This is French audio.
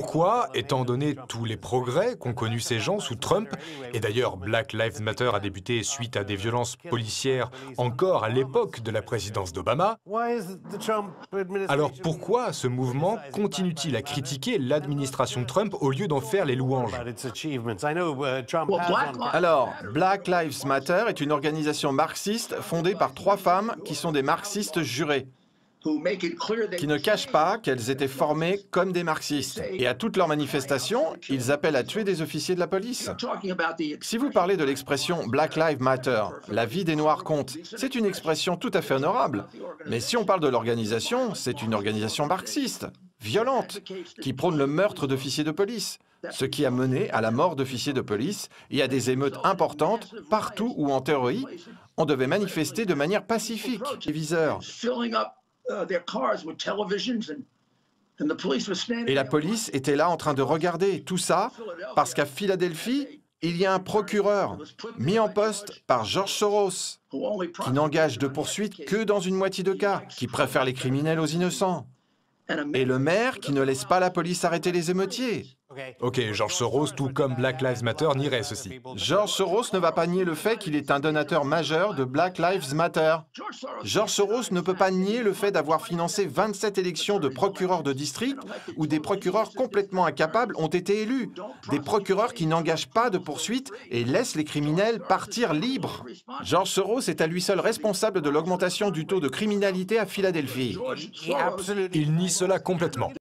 Pourquoi, étant donné tous les progrès qu'ont connus ces gens sous Trump, et d'ailleurs Black Lives Matter a débuté suite à des violences policières encore à l'époque de la présidence d'Obama, alors pourquoi ce mouvement continue-t-il à critiquer l'administration Trump au lieu d'en faire les louanges? Alors, Black Lives Matter est une organisation marxiste fondée par 3 femmes qui sont des marxistes jurées, qui ne cachent pas qu'elles étaient formées comme des marxistes. Et à toutes leurs manifestations, ils appellent à tuer des officiers de la police. Si vous parlez de l'expression « Black Lives Matter », « La vie des Noirs compte », c'est une expression tout à fait honorable. Mais si on parle de l'organisation, c'est une organisation marxiste, violente, qui prône le meurtre d'officiers de police, ce qui a mené à la mort d'officiers de police et à des émeutes importantes partout où, en théorie, on devait manifester de manière pacifique. Les viseurs. Et la police était là en train de regarder tout ça, parce qu'à Philadelphie, il y a un procureur mis en poste par George Soros, qui n'engage de poursuites que dans une moitié de cas, qui préfère les criminels aux innocents. Et le maire qui ne laisse pas la police arrêter les émeutiers. Ok, George Soros, tout comme Black Lives Matter, nierait ceci. George Soros ne va pas nier le fait qu'il est un donateur majeur de Black Lives Matter. George Soros ne peut pas nier le fait d'avoir financé 27 élections de procureurs de district où des procureurs complètement incapables ont été élus. Des procureurs qui n'engagent pas de poursuites et laissent les criminels partir libres. George Soros est à lui seul responsable de l'augmentation du taux de criminalité à Philadelphie. Il nie cela complètement.